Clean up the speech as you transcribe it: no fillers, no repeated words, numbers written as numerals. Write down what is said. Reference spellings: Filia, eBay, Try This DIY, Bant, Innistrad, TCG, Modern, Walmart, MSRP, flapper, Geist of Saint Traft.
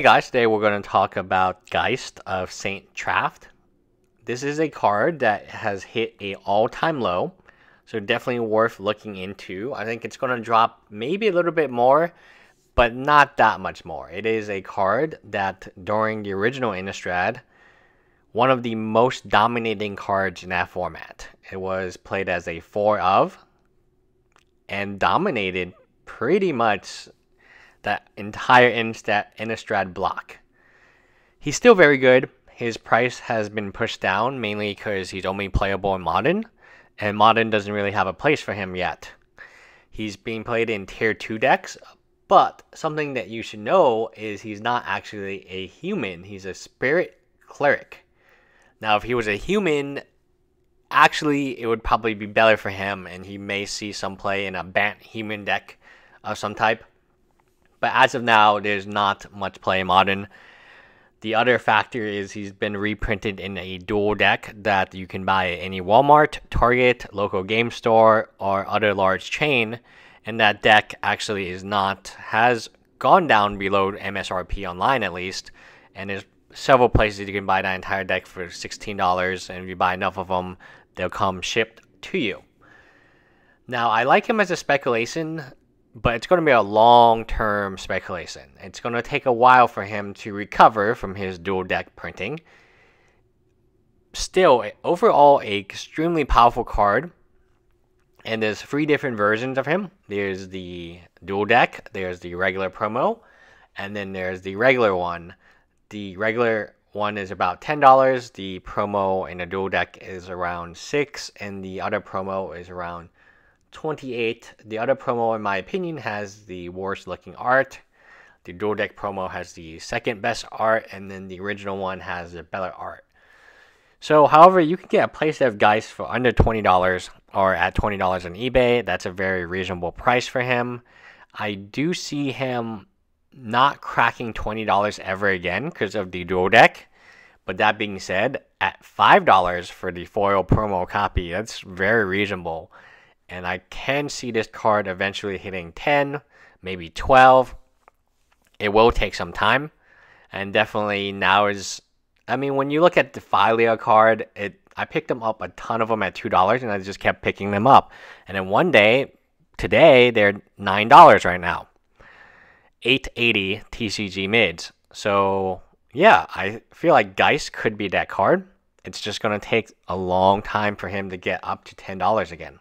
Hey guys, today we're going to talk about Geist of Saint Traft. This is a card that has hit an all-time low, so definitely worth looking into. I think it's going to drop maybe a little bit more, but not that much more. It is a card that during the original Innistrad, one of the most dominating cards in that format. It was played as a 4 of and dominated pretty much that entire Innistrad block. He's still very good. His price has been pushed down mainly because he's only playable in Modern, and Modern doesn't really have a place for him yet. He's being played in Tier 2 decks, but something that you should know is he's not actually a human. He's a spirit cleric. Now, if he was a human, actually, it would probably be better for him, and he may see some play in a Bant human deck of some type. But as of now, there's not much play in Modern. The other factor is he's been reprinted in a dual deck that you can buy at any Walmart, Target, local game store, or other large chain. And that deck actually has gone down below MSRP online at least. And there's several places you can buy that entire deck for $16. And if you buy enough of them, they'll come shipped to you. Now, I like him as a speculation, but it's going to be a long-term speculation. It's going to take a while for him to recover from his dual deck printing. Still, overall, an extremely powerful card. And there's 3 different versions of him. There's the dual deck, there's the regular promo, and then there's the regular one. The regular one is about $10. The promo in the dual deck is around $6, and the other promo is around $28. The other promo, in my opinion, has the worst looking art. The dual deck promo has the second best art, and then the original one has the better art. So, however, you can get a playset of Geist for under $20 or at $20 on eBay. That's a very reasonable price for him. I do see him not cracking $20 ever again because of the dual deck. But that being said, at $5 for the foil promo copy, that's very reasonable. And I can see this card eventually hitting 10, maybe 12. It will take some time. And definitely now is... I mean, when you look at the Filia card, I picked them up a ton of them at $2, and I just kept picking them up. And then one day, today, they're $9 right now. 880 TCG mids. So, yeah, I feel like Geist could be that card. It's just going to take a long time for him to get up to $10 again.